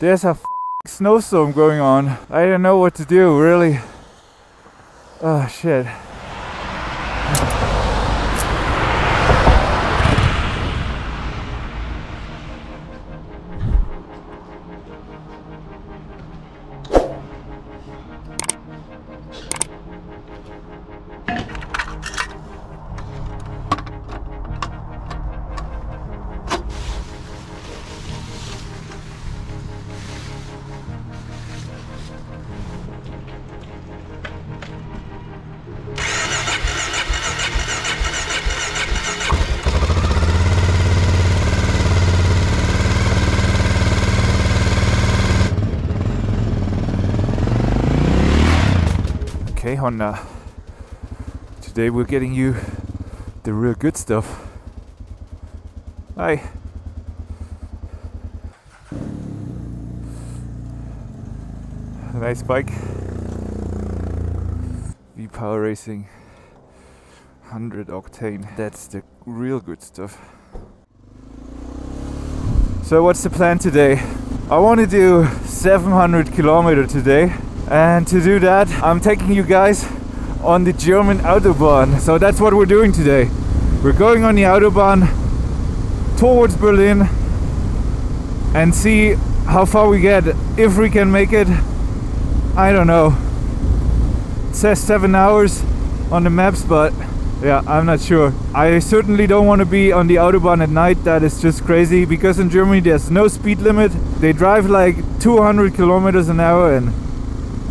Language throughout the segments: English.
There's a snowstorm going on. I don't know what to do, really. Oh, shit. Honda, today we're getting you the real good stuff. Hi. Nice bike. V-Power Racing 100 octane. That's the real good stuff. So what's the plan today? I want to do 700 km today. And to do that, I'm taking you guys on the German Autobahn. So that's what we're doing today. We're going on the Autobahn towards Berlin and see how far we get. If we can make it, I don't know. It says 7 hours on the maps, but yeah, I'm not sure. I certainly don't want to be on the Autobahn at night. That is just crazy, because in Germany there's no speed limit. They drive like 200 km/h and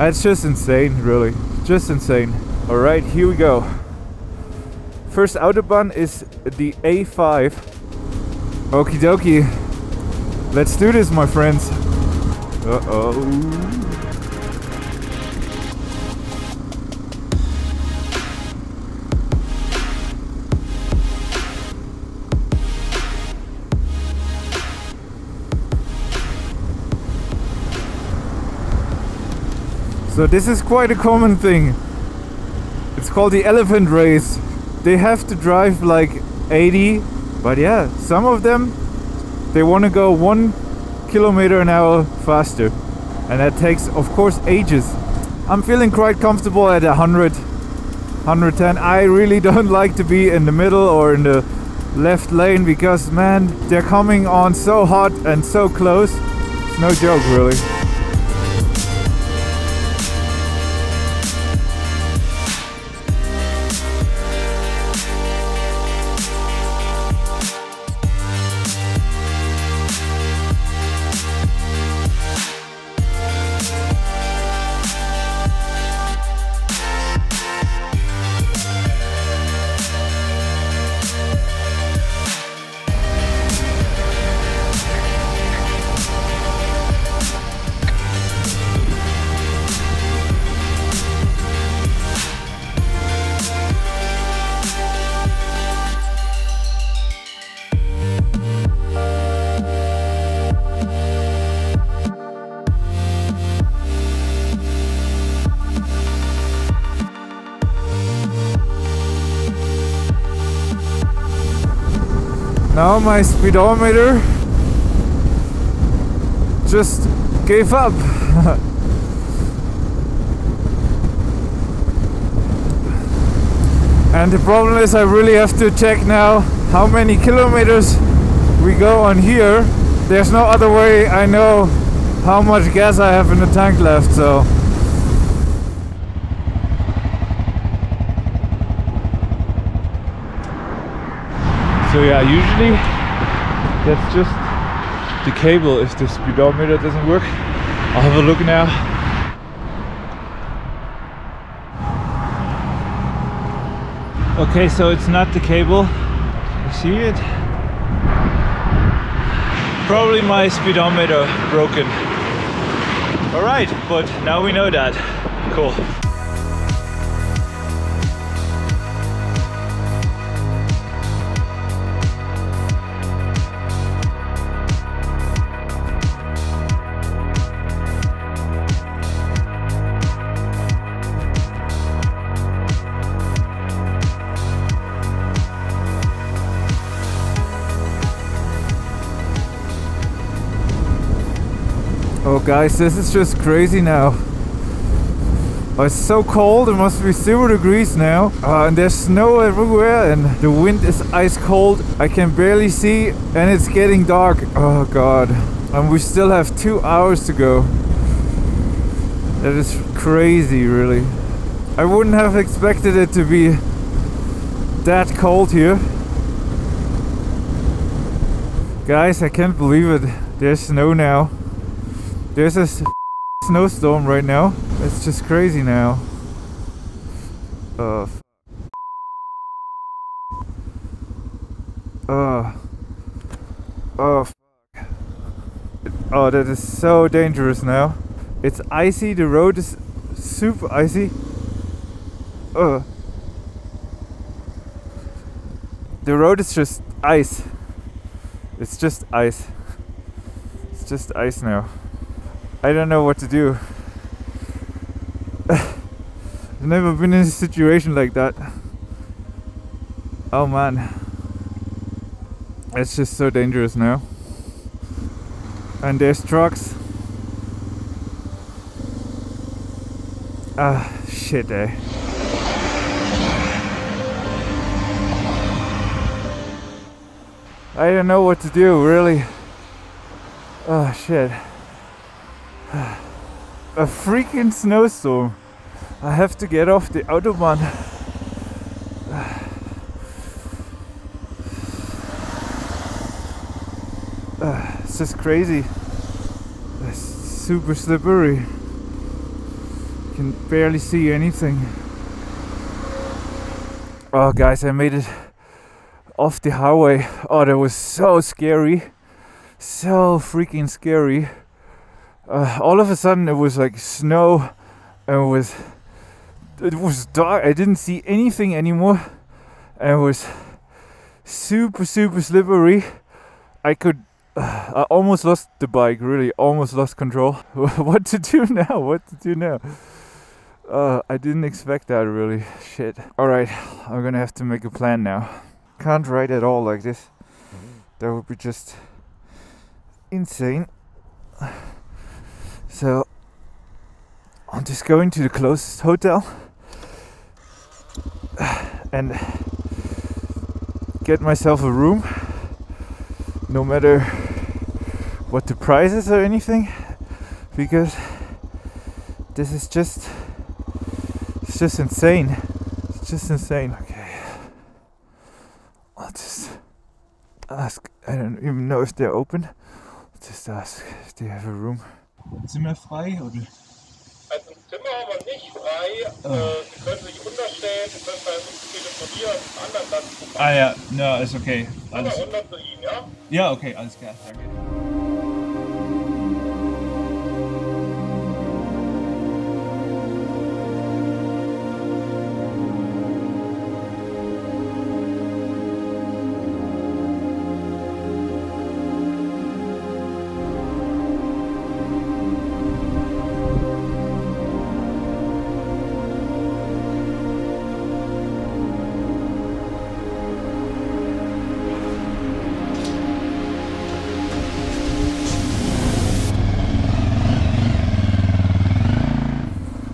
that's just insane, really. Just insane. All right, here we go. First Autobahn is the A5. Okie dokie. Let's do this, my friends. So this is quite a common thing. It's called the elephant race. They have to drive like 80, but yeah, some of them, they want to go 1 km/h faster. And that takes, of course, ages. I'm feeling quite comfortable at 100, 110. I really don't like to be in the middle or in the left lane because, man, they're coming on so hot and so close. It's no joke, really. Now my speedometer just gave up. And the problem is I really have to check now how many kilometers we go on here. There's no other way I know how much gas I have in the tank left, so. So yeah, usually that's just the cable if the speedometer doesn't work. I'll have a look now. Okay, so it's not the cable. You see it? Probably my speedometer broken. Alright, but now we know that. Cool. Oh guys, this is just crazy now. Oh, it's so cold, it must be 0 degrees now. And there's snow everywhere and the wind is ice cold. I can barely see and it's getting dark. Oh god. And we still have 2 hours to go. That is crazy, really. I wouldn't have expected it to be that cold here. Guys, I can't believe it. There's snow now. There's a snowstorm right now. It's just crazy now. Oh, that is so dangerous now. It's icy, the road is super icy. The road is just ice. It's just ice. It's just ice now. I don't know what to do. I've never been in a situation like that. Oh man. It's just so dangerous now. And there's trucks. Ah, shit, eh? I don't know what to do, really. Oh shit. A freaking snowstorm. I have to get off the Autobahn. It's just crazy. It's super slippery. You can barely see anything. Oh guys, I made it off the highway. Oh, that was so scary. So freaking scary. All of a sudden it was like snow and it was dark. I didn't see anything anymore and it was super slippery. I almost lost the bike, really almost lost control. What to do now? What to do now? I didn't expect that, really. Shit. Alright, I'm gonna have to make a plan now. Can't ride at all like this. That would be just insane. So I'm just going to the closest hotel and get myself a room, no matter what the price is or anything, because this is just, it's just insane. It's just insane. Okay, I'll just ask. I don't even know if they're open. I'll just ask if they have a room. Zimmer frei oder? Also Zimmer haben wir nicht frei. Oh. Sie können sich unterstellen, Sie können bei uns telefonieren, einen anderen Platz zu machen. Ah ja, na, no, ist okay. Alles. Oder runter zu Ihnen, ja? Ja, okay, alles klar, danke.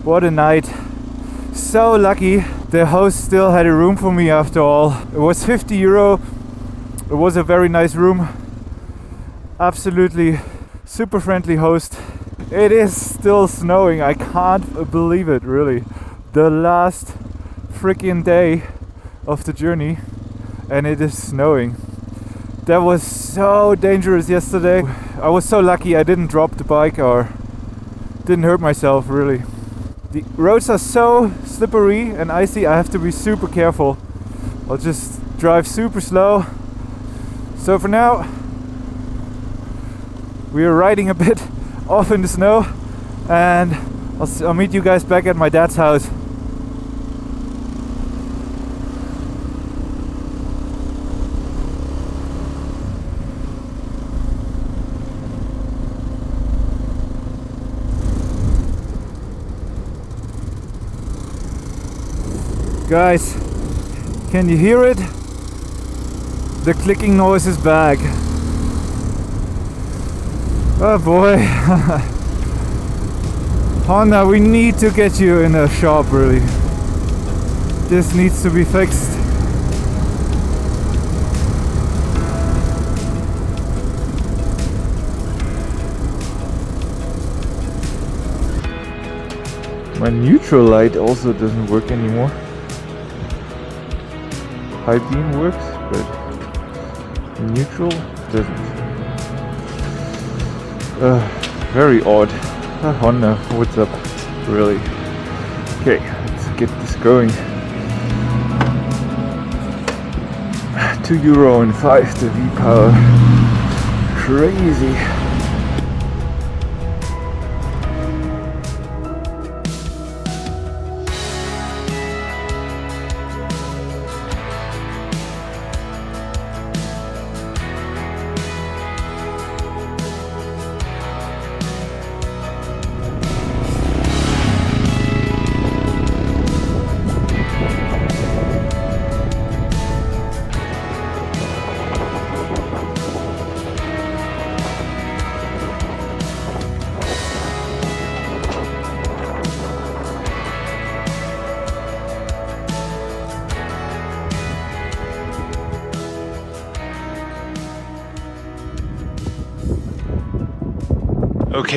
What a night. So lucky the host still had a room for me after all. It was 50 euro. It was a very nice room. Absolutely super friendly host. It is still snowing. I can't believe it, really. The last freaking day of the journey and it is snowing. That was so dangerous yesterday. I was so lucky I didn't drop the bike or didn't hurt myself, really. The roads are so slippery and icy, I have to be super careful. I'll just drive super slow. So for now, we are riding a bit off in the snow and I'll meet you guys back at my dad's house. Guys, can you hear it? The clicking noise is back. Oh boy. Honda, we need to get you in a shop, really. This needs to be fixed. My neutral light also doesn't work anymore. High beam works, but neutral doesn't. Very odd. Honda, what's up, really? Okay, let's get this going. €2.05 the V-Power. Crazy.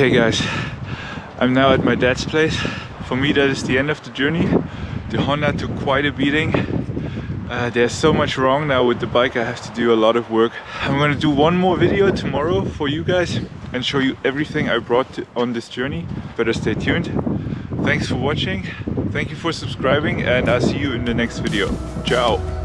Okay guys, I'm now at my dad's place. For me that is the end of the journey. The Honda took quite a beating. There's so much wrong now with the bike, I have to do a lot of work. I'm gonna do one more video tomorrow for you guys and show you everything I brought on this journey. Better stay tuned. Thanks for watching, thank you for subscribing, and I'll see you in the next video. Ciao!